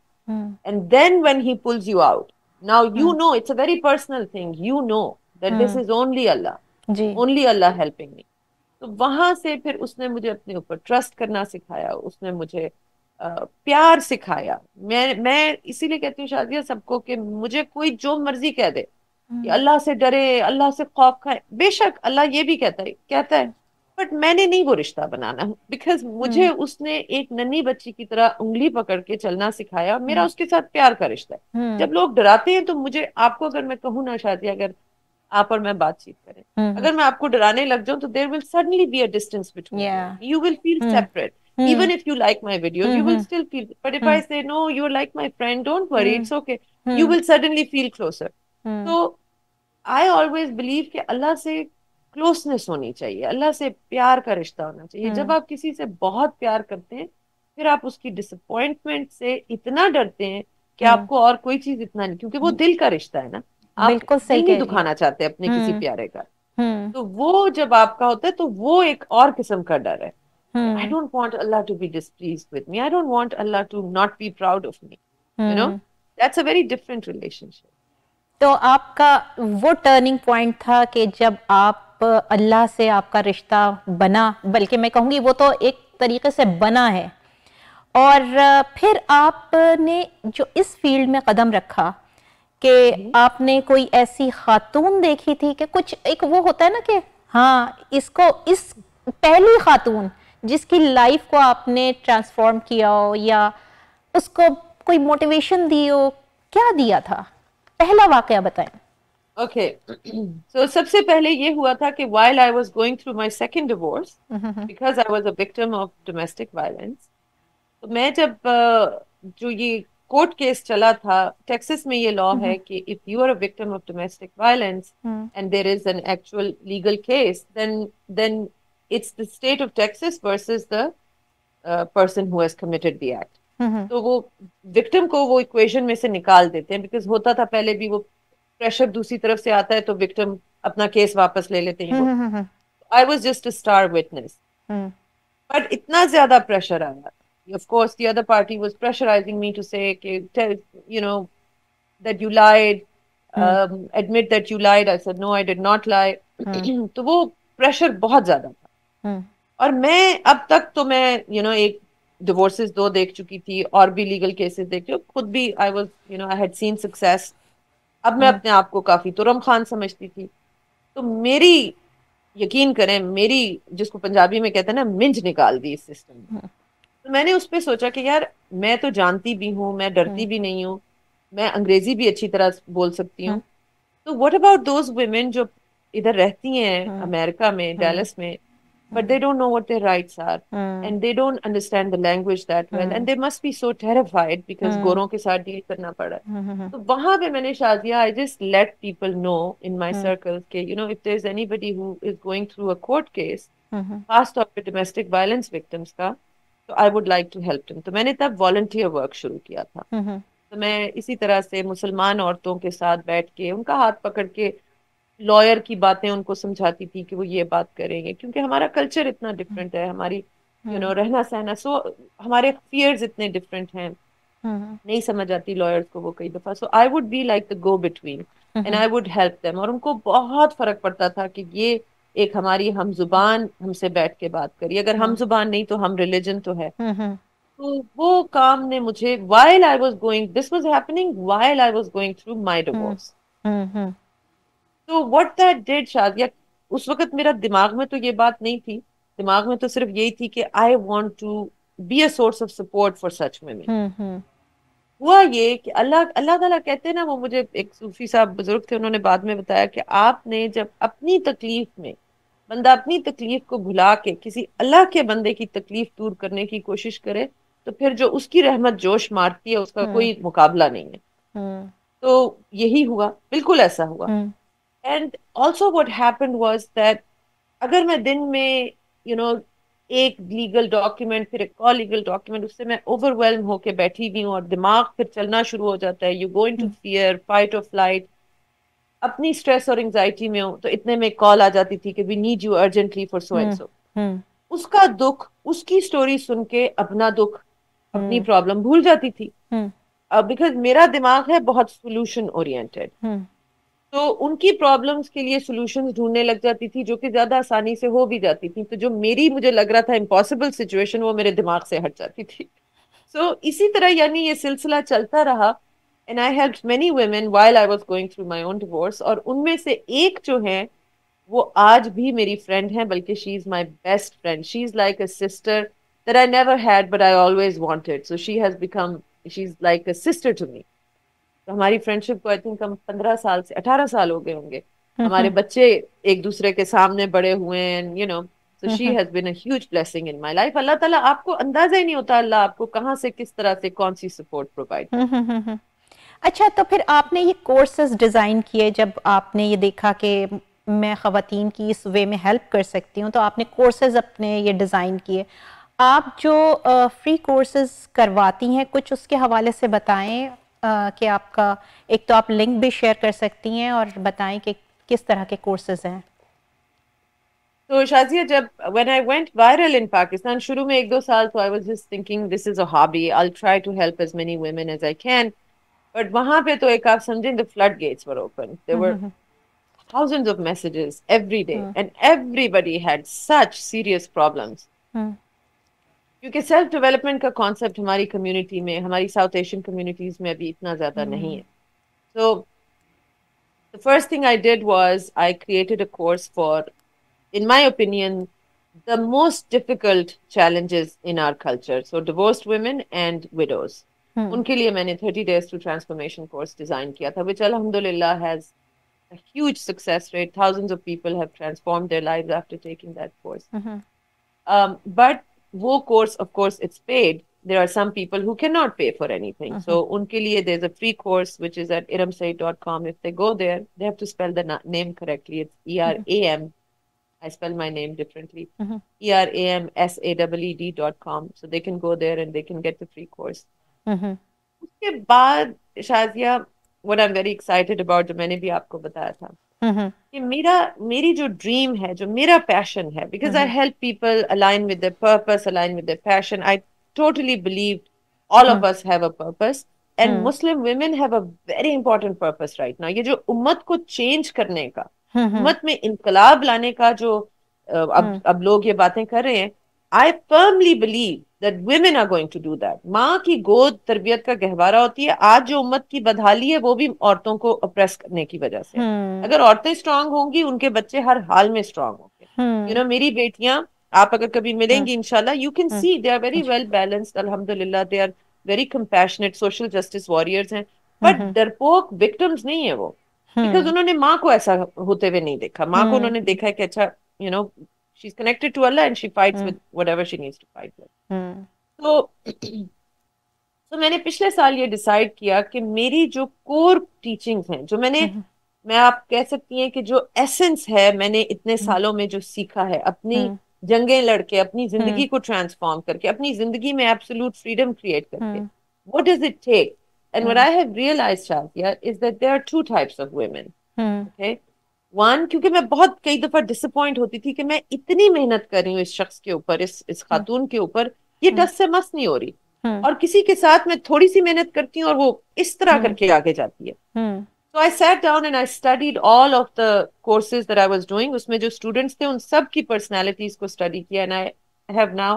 and then when he pulls you out now you know it's a very personal thing, you know that this is only Allah, only Allah helping me. तो वहां से फिर उसने मुझे अपने ऊपर ट्रस्ट करना सिखाया, उसने मुझे Uh, प्यार सिखाया। मैं मैं इसीलिए कहती हूँ शादिया सबको कि मुझे कोई जो मर्जी कह दे कि अल्लाह से डरे, अल्लाह से खौफ खाए, बेशक अल्लाह ये भी कहता है कहता है बट मैंने नहीं वो रिश्ता बनाना, बिकॉज मुझे उसने एक नन्ही बच्ची की तरह उंगली पकड़ के चलना सिखाया। मेरा उसके साथ प्यार का रिश्ता है। जब लोग डराते हैं तो मुझे, आपको अगर मैं कहूँ ना शादिया, अगर आप और मैं बातचीत करें, अगर मैं आपको डराने लग जाऊँ तो there will suddenly be a distance between, you will feel separate. Hmm. Even if you like my videos, hmm. you will still feel. But if hmm. I say no, you're like my friend. Don't worry, hmm. it's okay. Hmm. You will suddenly feel closer. Hmm. So I always believe कि अल्लाह से closeness होनी चाहिए, अल्लाह से प्यार का रिश्ता होना चाहिए। hmm. जब आप किसी से बहुत प्यार करते हैं, फिर आप उसकी disappointment से इतना डरते हैं कि hmm. आपको और कोई चीज इतना नहीं, क्योंकि वो दिल का रिश्ता है ना, आप नहीं दुखाना चाहते अपने hmm. किसी प्यारे का। hmm. तो वो जब आपका होता है तो वो एक और किस्म का डर है। Hmm. I don't want Allah to be displeased with me. I don't want Allah to not be proud of me. Hmm. You know, that's a very different relationship. तो आपका वो टर्निंग पॉइंट था कि जब आप अल्लाह से आपका रिश्ता बना, बल्कि मैं कहूँगी वो तो एक तरीके से बना है, और फिर आपने जो इस फील्ड में कदम रखा कि hmm. आपने कोई ऐसी खातून देखी थी कि कुछ एक वो होता है ना कि हाँ इसको इस पहली खातून जिसकी लाइफ को आपने ट्रांसफॉर्म किया हो या उसको कोई मोटिवेशन दी हो, क्या दिया था? पहला वाकया बताएं। ओके, सो सबसे पहले ये हुआ था कि while I was going through my second divorce, because I was a victim of domestic violence. तो मैं जब जो ये कोर्ट केस चला था, टेक्सास में ये लॉ है कि if you are a victim of domestic violence and there is an actual legal case then then It's the state of Texas versus the uh, person who has committed the act. Mm-hmm. तो वो victim को वो equation में से निकाल देते हैं, because होता था पहले भी वो pressure दूसरी तरफ से आता है तो victim अपना case वापस ले लेते हैं। Mm-hmm. I was just a star witness. Mm-hmm. But इतना ज्यादा pressure आया। Of course, the other party was pressurizing me to say कि tell, you know, that you lied, mm-hmm. um, admit that you lied. I said no, I did not lie. Mm-hmm. तो वो pressure बहुत ज्यादा था। Hmm. और मैं अब तक तो मैं यू you नो know, एक डिवोर्सेस दो देख चुकी थी और भी लीगल केसेस देखे, खुद भी I was you know I had seen success. अब hmm. मैं अपने आप को काफी तुरम खान समझती थी, तो मेरी यकीन करें मेरी जिसको पंजाबी में कहते हैं ना मिंज निकाल दी इस सिस्टम में। hmm. तो मैंने उस पर सोचा कि यार मैं तो जानती भी हूँ, मैं डरती भी नहीं हूँ, मैं अंग्रेजी भी अच्छी तरह बोल सकती हूँ, तो व्हाट अबाउट दोज वुमेन जो इधर रहती हैं अमेरिका में डैलस में, but they don't know what their rights are and they don't understand the language that well and they must be so terrified because गोरों के साथ डील करना पड़ा है। तो वहां पे मैंने Shazia I just let people know in my circles के you know if there is anybody who is going through a court case खास तौर पे डोमेस्टिक वायलेंस विक्टिम्स का, तो I would like to help them. तो मैंने तब वॉलंटियर वर्क शुरू किया था, तो मैं इसी तरह से मुसलमान औरतों के साथ बैठ के उनका हाथ पकड़ के लॉयर की बातें उनको समझाती थी कि वो ये बात करेंगे, क्योंकि हमारा कल्चर इतना डिफरेंट है, हमारी यू नो रहना सहना, सो हमारे फियर्स इतने डिफरेंट हैं, नहीं समझ आती लॉयर्स को वो कई दफा, so I would be like the go between and I would help them. और उनको बहुत फर्क पड़ता था कि ये एक हमारी हम जुबान हमसे बैठ के बात करिए, अगर हम जुबान नहीं तो हम रिलीजन तो है। तो वो काम ने मुझे while I was going this was happening while I was going through my divorce, तो व्हाट दैट डिड शादिया, उस वक्त मेरा दिमाग में तो ये बात नहीं थी, दिमाग में तो सिर्फ यही थी कि I want to be a source of support for such women. हुआ ये कि अल्लाह अल्लाह ताला कहते हैं ना, वो मुझे एक सूफी साहब बुजुर्ग थे, उन्होंने बाद में बताया कि आपने जब अपनी तकलीफ में बंदा अपनी तकलीफ को भुला के किसी अल्लाह के बंदे की तकलीफ दूर करने की कोशिश करे तो फिर जो उसकी रहमत जोश मारती है उसका कोई मुकाबला नहीं है। तो यही हुआ, बिल्कुल ऐसा हुआ। And also what happened was that अगर मैं दिन में यू you नो know, एक लीगल डॉक्यूमेंट फिर एक और लीगल डॉक्यूमेंट, उससे मैं ओवरवेलम होके बैठी हुई हूँ और दिमाग फिर चलना शुरू हो जाता है, you going to fear fight और फ्लाइट, अपनी स्ट्रेस और एंजाइटी में हूँ, तो इतने में कॉल आ जाती थी कि we need you urgently for so and so. उसका दुख, उसकी स्टोरी सुन के अपना दुख अपनी प्रॉब्लम भूल जाती थी बिकॉज uh, मेरा दिमाग है बहुत सोल्यूशन ओरिएंटेड, तो उनकी प्रॉब्लम्स के लिए सोल्यूशंस ढूंढने लग जाती थी जो कि ज्यादा आसानी से हो भी जाती थी। तो जो मेरी मुझे लग रहा था इम्पॉसिबल सिचुएशन वो मेरे दिमाग से हट जाती थी। सो so, इसी तरह यानी ये सिलसिला चलता रहा and I helped many women while I was going through my own divorce. और उनमें से एक जो है वो आज भी मेरी फ्रेंड है, बल्कि she is my best friend, she is like a sister that I never had but I always wanted, so she has become she's like a sister to me. तो हमारी फ्रेंडशिप को आई थिंक हम पंद्रह साल से अठारह साल हो गए होंगे, हमारे बच्चे एक दूसरे के सामने बड़े हुए and you know so she has been a huge blessing in my life. अल्लाह ताला, आपको अंदाजा ही नहीं होता अल्लाह आपको कहाँ से किस तरह से कौन सी सपोर्ट प्रोवाइड। अच्छा, तो फिर आपने ये कोर्सेज डिजाइन किए, जब आपने ये देखा कि मैं खवातीन की इस वे में हेल्प कर सकती हूँ तो आपने कोर्सेज अपने ये डिजाइन किए। आप जो फ्री कोर्सेज करवाती हैं कुछ उसके हवाले से बताएं कि आपका, एक तो आप लिंक भी शेयर कर सकती हैं और बताएं कि किस तरह के कोर्सेज हैं। तो शाजिया, जब when I went viral in Pakistan शुरू में एक दो साल, तो I was just thinking this is a hobby, I will try to help as many women as I can. But वहां पे तो एक आप समझें the flood gates were open, there were thousands of messages every day and everybody had such serious problems, क्योंकि सेल्फ डेवलपमेंट का कॉन्सेप्ट हमारी कम्युनिटी में, हमारी साउथ एशियन कम्युनिटीज में अभी इतना ज्यादा नहीं है। So the first thing I did was I created a course for, in my opinion, the most difficult challenges in our culture, so divorced women and widows, उनके लिए मैंने thirty days to transformation course design किया था, व्हिच अल्हम्दुलिल्लाह has a huge success rate, thousands of people have transformed their lives after taking that course. But वो course of course it's paid, there are some people who can not pay for anything, so उनके लिए there is a free course which is at iram sayed dot com, if they go there they have to spell the name correctly, it's E R A M, I spell my name differently, E R A M S A double E D dot com, so they can go there and they can get the free course. उसके बाद Shazia, what I am very excited about, जो मैंने भी आपको बताया था कि मेरा मेरी जो ड्रीम है, जो मेरा पैशन है, because I help people align with their purpose, align with their passion, I totally believe all of us have a purpose and Muslim women have a very important purpose right now. ये जो उम्मत को चेंज करने का, उम्मत में इंकलाब लाने का जो अब अब लोग ये बातें कर रहे हैं, I firmly believe that women are going to do that. माँ की गोद तरबियत का गहवारा होती है, आज जो उम्मत की बदहाली है वो भी औरतों को अप्रेस करने की वजह से। hmm. अगर औरतें स्ट्रांग होंगी उनके बच्चे हर हाल में स्ट्रांग होंगे। यू नो मेरी बेटियां आप अगर कभी मिलेंगी इंशाल्लाह, you can see they are very well balanced अल्हम्दुलिल्लाह, they are very compassionate social justice warriors हैं, बट डरपोक विक्टिम्स नहीं है वो, बिकॉज उन्होंने माँ को ऐसा होते हुए नहीं देखा। माँ को उन्होंने देखा है कि अच्छा you know she is connected to Allah and she fights with whatever she needs to fight with. तो तो मैंने पिछले साल ये डिसाइड किया कि मेरी जो कोर टीचिंग्स हैं, जो मैंने मैं आप कह सकती हैं कि जो एसेंस है, मैंने इतने सालों में जो सीखा है अपनी जंगें लड़के, अपनी जिंदगी को ट्रांसफॉर्म करके, अपनी जिंदगी में एब्सोल्यूट फ्रीडम क्रिएट करके, what does it take and what I have realized Shazia is that there are two types of women. Okay, one, क्योंकि मैं बहुत कई दफा डिसअपॉइंट होती थी कि मैं इतनी मेहनत कर रही हूँ इस शख्स के ऊपर, इस इस खातून के ऊपर, ये दस से मस्त नहीं हो रही, और किसी के साथ मैं थोड़ी सी मेहनत करती हूँ और वो इस तरह करके आगे जाती है। So I sat down and I studied all of the courses that I was doing. उसमें जो students थे उन सब की personalities को study किया, and I have now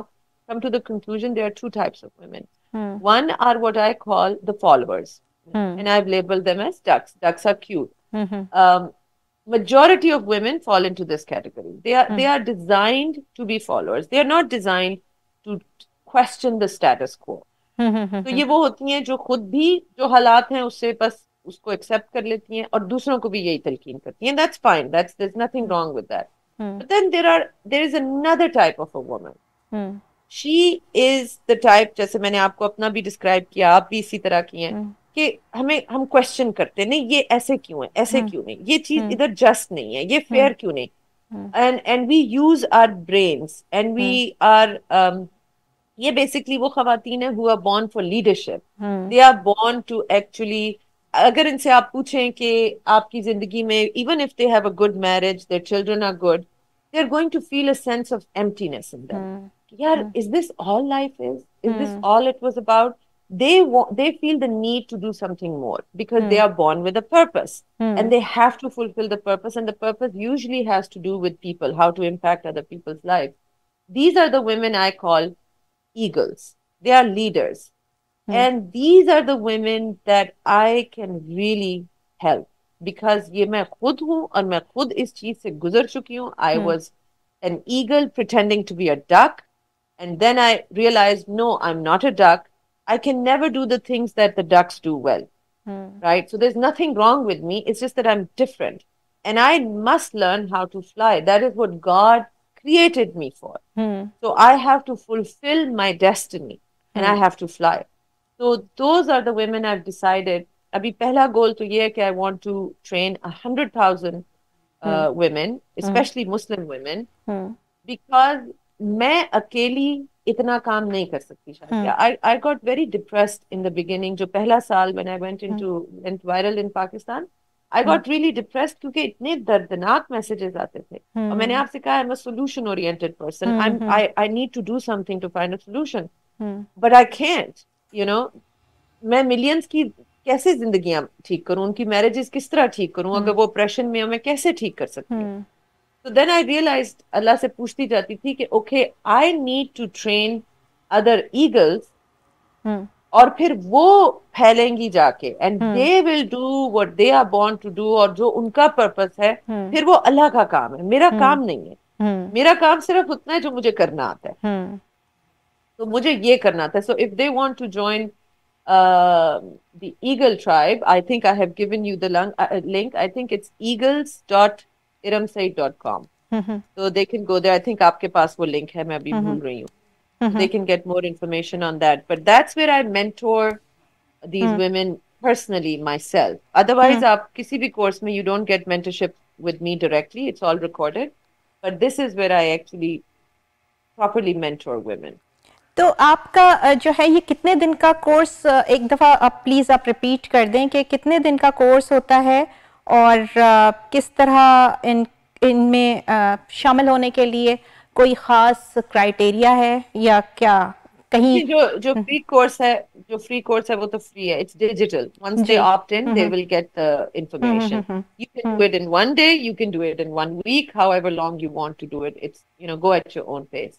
come to the conclusion there are two types of women. Hmm. One are what I call the followers, hmm. and I've labeled them as ducks. Ducks are cute. Hmm. Um, majority of women fall into this category. They are hmm. they are designed to be followers. They are not designed to question the status quo. Hmm. तो ये वो होती हैं जो खुद भी जो हालात हैं उससे बस उसको एक्सेप्ट कर लेती हैं और दूसरों को भी यही तलकीन करती हैं। That's fine, that's there is nothing wrong with that. But then there are there is another type of a woman, she is the type, जैसे मैंने आपको अपना भी डिस्क्राइब किया, आप भी इसी तरह की हैं, कि हमें हम क्वेश्चन करते हैं, नहीं ये ऐसे क्यों है, ऐसे क्यों नहीं, ये चीज इधर जस्ट नहीं है, ये फेयर क्यों नहीं, and and we use our brains and we are, ये बेसिकली वो खवातीन है who are born for leadership, they are born to actually, अगर इनसे आप पूछें कि आपकी जिंदगी में, even if they have a good marriage, their children are good, they are going to feel a sense of emptiness in them, यार is this all life is, is this all it was about, they they feel the need to do something more because they are born with a purpose and they have to fulfil the purpose, and the purpose usually has to do with people, how to impact other people's life. These are the women I call eagles, they are leaders, and these are the women that I can really help because ये मैं खुद हूँ और मैं खुद इस चीज से गुजर चुकी हूँ। I was an eagle pretending to be a duck, and then I realized no, I'm not a duck. I can never do the things that the ducks do well, hmm. right? So there's nothing wrong with me. It's just that I'm different, and I must learn how to fly. That is what God created me for. Hmm. So I have to fulfill my destiny, and hmm. I have to fly. So those are the women I've decided. अभी पहला गोल तो ये है कि I want to train a hundred thousand women, especially Muslim women, because मैं अकेली इतना काम नहीं कर सकती शायद। I I got very depressed in the beginning. जो पहला साल when I went into went viral in Pakistan, I got really depressed क्योंकि इतने दर्दनाक messages आते थे। और मैंने आपसे कहा I'm a solution oriented person. I'm I I need to do something to find a solution, but I can't. You know, मैं मिलियंस की कैसे जिंदगियां ठीक करूं, उनकी मैरिजेस किस तरह ठीक करूं, अगर वो ऑपरेशन में हो मैं कैसे ठीक कर सकती हूँ। तो देन आई रियलाइज्ड, अल्लाह से पूछती जाती थी कि okay I need to train other eagles, और फिर वो फैलेंगी जाके and they will do what they are born to do, और जो उनका पर्पस है फिर वो अल्लाह का काम है, मेरा काम नहीं है। मेरा काम सिर्फ उतना है जो मुझे करना आता है, तो मुझे ये करना था। So if they want to join the eagle tribe, I think I have given you the link, I think it's eagles dot iram sayed dot com, तो they can go there. I think आपके पास वो लिंक है, मैं अभी भूल रही हूँ, they can get more information on that, but that's where I mentor these women personally myself. Otherwise आप किसी भी कोर्स में you don't get mentorship with me directly, it's all recorded, but this is where I actually properly mentor women. तो आपका जो है ये कितने दिन का कोर्स, एक दफ़ा आप प्लीज़ आप रिपीट कर दें कि कितने दिन का कोर्स होता है और किस तरह इन इनमें शामिल होने के लिए कोई ख़ास क्राइटेरिया है या क्या? कहीं जो जो फ्री कोर्स है, जो फ्री कोर्स है वो तो फ्री है, it's digital, once they opt in they will get the information. You can do it in one day, you can do it in one week, however long you want to do it, it's you know go at your own pace.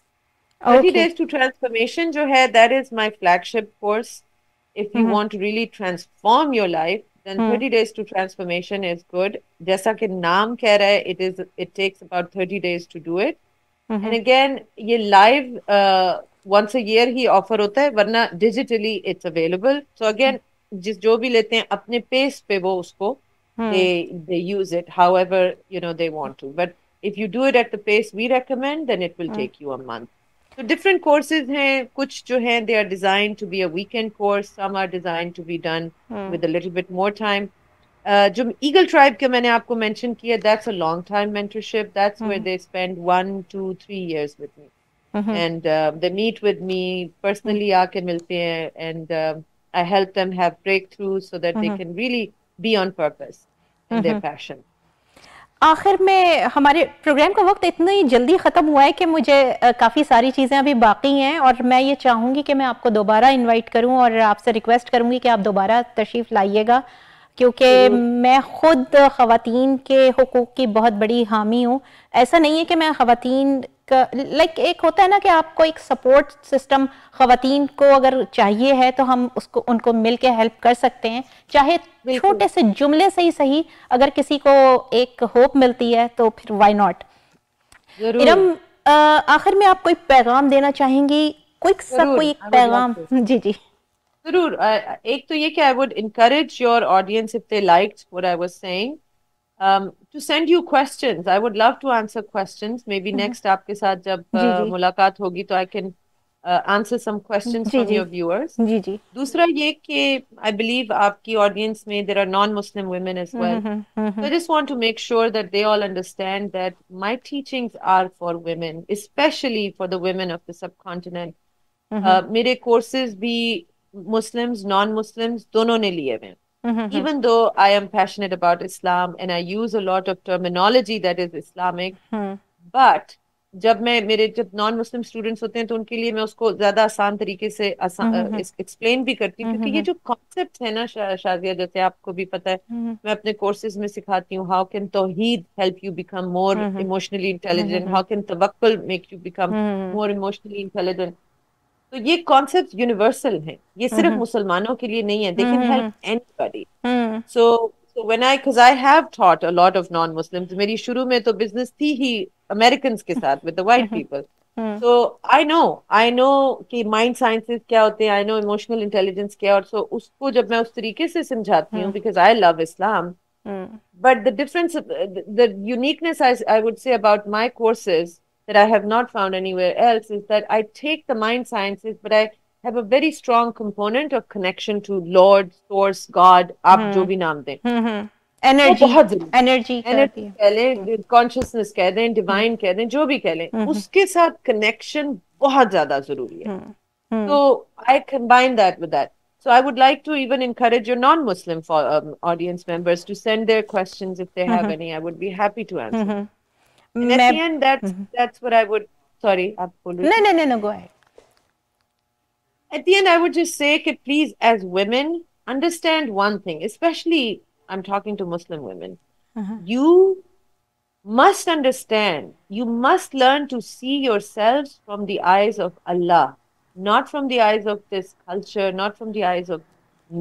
thirty days to transformation जो है, that is my flagship course. If you want to really transform your life, then thirty days to transformation is good. जैसा कि नाम कह रहा है, it is it takes about thirty days to do it. And again ये लाइव वंस अ ईयर ही ऑफर होता है, वरना digitally it's available. So again जिस जो भी लेते हैं अपने पेस पे वो उसको they they use it however you know they want to, but if you do it at the pace we recommend then it will mm. take you a month. So different courses hain, kuch jo hain they are designed to be a weekend course, some are designed to be done mm. with a little bit more time. uh, jo Eagle Tribe ka maine aapko mention kiya, that's a long time mentorship, that's mm. where they spend one, two, three years with me mm -hmm. and uh, they meet with me personally, aake milte hain, and uh, I help them have breakthroughs so that mm -hmm. they can really be on purpose and their passion. आखिर में हमारे प्रोग्राम का वक्त इतना ही जल्दी ख़त्म हुआ है कि मुझे काफ़ी सारी चीज़ें अभी बाकी हैं और मैं ये चाहूँगी कि मैं आपको दोबारा इनवाइट करूँ और आपसे रिक्वेस्ट करूँगी कि आप दोबारा तशरीफ़ लाइएगा, क्योंकि मैं ख़ुद ख़वातीन के हुकूक़ की बहुत बड़ी हामी हूँ. ऐसा नहीं है कि मैं ख़वातीन का लाइक एक होता है ना कि आपको एक सपोर्ट सिस्टम ख़वातीन को अगर चाहिए है तो हम उसको उनको मिल के हेल्प कर सकते हैं, चाहे छोटे से जुमले से ही सही, अगर किसी को एक होप मिलती है तो फिर वाई नॉट. इरम, आखिर में आप कोई पैगाम देना चाहेंगी, क्विक सा कोई एक पैगाम? जी जी जरूर. एक तो ये कि I would encourage your audience if they liked what I was saying to send you questions. I would love to answer questions, maybe next आपके साथ जब uh, मुलाकात होगी तो I can answer some questions from your viewers. जी जी. दूसरा ये कि आई बिलीव आपकी ऑडियंस में there are non Muslim women as well, I just want to make sure that they all understand that my teachings are for women, specially for the women of the subcontinent. मेरे कोर्सेज भी Muslims, non-Muslims, दोनों ने लिए हुए. Even though I am passionate about Islam and I use a lot of terminology that is Islamic, but जब मैं मेरे जब non-Muslim students होते हैं तो उनके लिए मैं उसको ज्यादा आसान तरीके से एक्सप्लेन भी करती हूँ, क्योंकि ये जो कॉन्सेप्ट है ना शाजिया, जैसे आपको भी पता है मैं अपने कोर्सेज में सिखाती हूँ, how can tawheed help you become more emotionally intelligent, how can tawakkul make you become more emotionally intelligent. तो ये कॉन्सेप्ट यूनिवर्सल हैं, ये सिर्फ मुसलमानों के लिए नहीं है, they can help anybody. So so when I because I have taught a lot of non Muslims, मेरी शुरू में तो बिजनेस थी ही अमेरिकन के साथ with the white people, so I know I know कि माइंड साइंसेस क्या होते हैं, आई नो इमोशनल इंटेलिजेंस क्या, और सो उसको जब मैं उस तरीके से समझाती हूँ because I love Islam, but the difference the uniqueness I would say about my courses that I have not found anywhere else is that I take the mind sciences but I have a very strong component of connection to Lord, Source, God, आप hmm. जो भी नाम दें, hmm. energy, तो energy, energy कह लें, consciousness कह दें, divine कह दें, जो भी कह लें, hmm. उसके साथ connection बहुत ज़्यादा ज़रूरी है. So I combine that with that. So I would like to even encourage your non-Muslim for, um, audience members to send their questions if they have hmm. any. I would be happy to answer. Hmm. And at the end, that's that's what I would. Sorry, आप बोलो. No, no, no, no. Go ahead. At the end, I would just say that please, as women, understand one thing. Especially, I'm talking to Muslim women. Uh-huh. You must understand. You must learn to see yourselves from the eyes of Allah, not from the eyes of this culture, not from the eyes of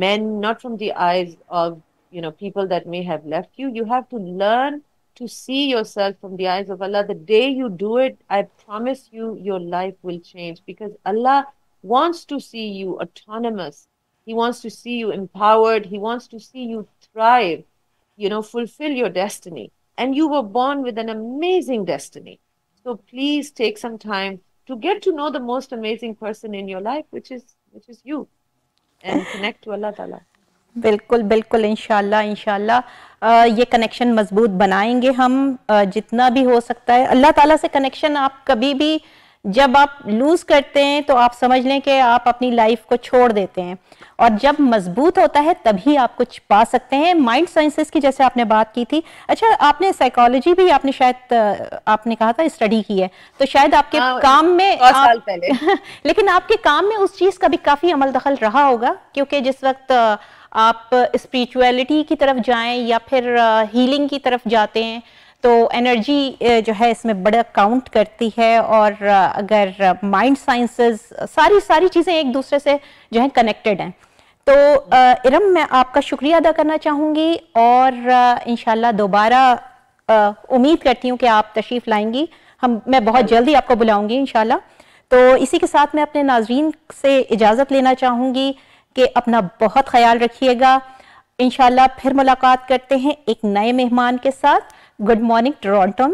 men, not from the eyes of you know people that may have left you. You have to learn to see yourself from the eyes of Allah. The day you do it, I promise you, your life will change, because Allah wants to see you autonomous. He wants to see you empowered. He wants to see you thrive, you know, fulfill your destiny. And you were born with an amazing destiny. So please take some time to get to know the most amazing person in your life, which is which is you, and connect to Allah Ta'ala. बिल्कुल बिल्कुल, इंशाल्लाह इंशाल्लाह ये कनेक्शन मजबूत बनाएंगे हम जितना भी हो सकता है. अल्लाह ताला से कनेक्शन आप कभी भी जब आप लूज़ करते हैं तो आप समझ लें कि आप अपनी लाइफ को छोड़ देते हैं, और जब मजबूत होता है तभी आप कुछ पा सकते हैं. माइंड साइंसेस की जैसे आपने बात की थी, अच्छा आपने साइकोलॉजी भी आपने शायद आपने कहा था स्टडी की है, तो शायद आपके आ, काम में आप, लेकिन आपके काम में उस चीज़ का भी काफ़ी अमल दखल रहा होगा, क्योंकि जिस वक्त आप स्पिरिचुअलिटी की तरफ जाएं या फिर हीलिंग की तरफ जाते हैं तो एनर्जी जो है इसमें बड़ा काउंट करती है, और अगर माइंड साइंसेस सारी सारी चीज़ें एक दूसरे से जो है कनेक्टेड हैं. तो इरम, मैं आपका शुक्रिया अदा करना चाहूँगी और इंशाल्लाह दोबारा उम्मीद करती हूँ कि आप तशरीफ़ लाएंगी हम मैं बहुत जल्दी आपको बुलाऊंगी इंशाल्लाह। तो इसी के साथ मैं अपने नाजरीन से इजाज़त लेना चाहूँगी कि अपना बहुत ख्याल रखिएगा, इंशाल्लाह फिर मुलाकात करते हैं एक नए मेहमान के साथ। Good morning Toronto.